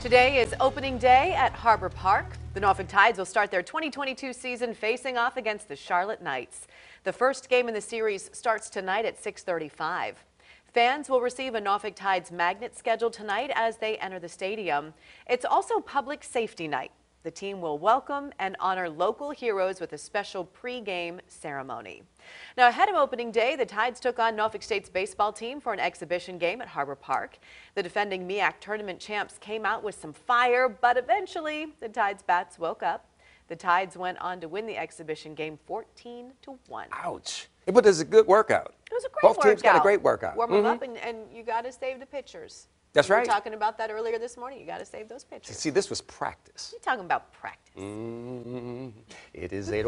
Today is opening day at Harbor Park. The Norfolk Tides will start their 2022 season facing off against the Charlotte Knights. The first game in the series starts tonight at 6:35. Fans will receive a Norfolk Tides magnet scheduled tonight as they enter the stadium. It's also Public Safety Night. The team will welcome and honor local heroes with a special pregame ceremony. Now, ahead of opening day, the Tides took on Norfolk State's baseball team for an exhibition game at Harbor Park. The defending MEAC tournament champs came out with some fire, but eventually the Tides bats woke up. The Tides went on to win the exhibition game 14-1. Ouch. But it was a good workout. It was a great workout. Both teams got a great workout. Warm them up, and you got to save the pitchers. That's right. We were talking about that earlier this morning. You got to save those pictures. See, this was practice. You're talking about practice. It is 8:00.